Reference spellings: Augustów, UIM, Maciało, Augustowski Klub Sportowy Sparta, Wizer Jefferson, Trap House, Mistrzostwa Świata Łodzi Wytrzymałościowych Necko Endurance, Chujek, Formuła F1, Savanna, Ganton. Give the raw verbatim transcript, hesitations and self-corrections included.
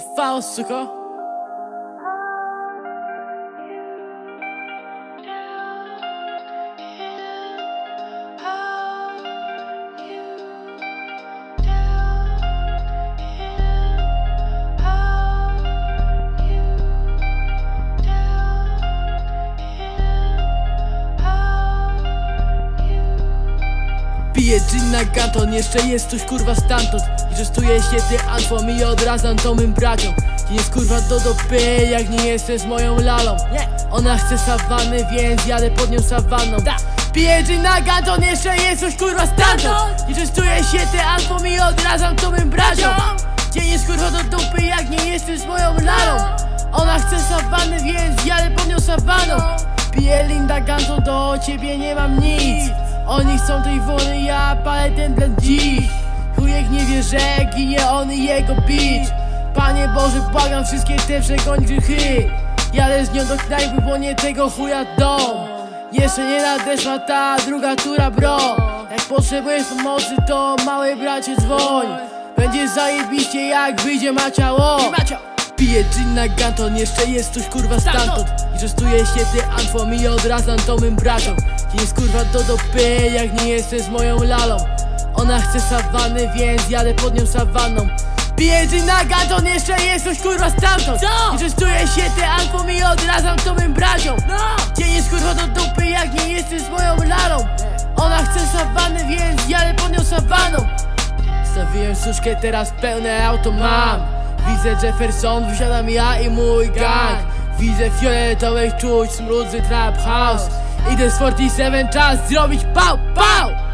zachowało sucho. Piję gin na kanton, jeszcze jest coś kurwa stamtąd. I częstuję się ty alfom i odradzam to mym braciom. Ci jest kurwa do dopy, jak nie jesteś moją lalą. Ona chce sawanny, więc jadę pod nią sawanną. Piję gin na kanton, jeszcze jest coś kurwa stamtąd. I częstuję się ty alfom i odradzam to mym braciom. Ci jest kurwa do dupy, jak nie jesteś moją lalą. Ona chce sawanny, więc jadę pod nią sawanną. Piję Linda Ganto, do ciebie nie mam nic. Oni chcą tej wody, ja palę ten blend dziś. Chujek nie wie, że ginie on i jego bitch. Panie Boże, błagam wszystkie te przekoń grzechy. Jadę z nią do knajpy, bo nie tego chuja dom. Jeszcze nie nadeszła ta druga tura, bro. Jak potrzebujesz pomocy, to mały bracie dzwoń. Będzie zajebiście, jak wyjdzie Maciało. Piję gin na ganton, jeszcze jest coś kurwa stamtąd. I częstuję się ty antwom i odradzam to mym braciom. Ci jest kurwa do dopy, jak nie jesteś moją lalą. Ona chce sawanny, więc jadę pod nią sawanną. Piję gin na ganton, jeszcze jest coś kurwa stamtąd. I częstuję się ty antwom i odradzam to mym braciom. Ci jest kurwa do dupy, jak nie jesteś moją lalą. Ona chce sawanny, więc jadę pod nią sawanną. Stawiłem suszkę, teraz pełne auto mam. Wizer Jefferson, wysiadam ja i mój gang. Wizer fioletowych czuć, smród z trap house. Idę z czterdzieści siedem, czas zrobić pał, pał.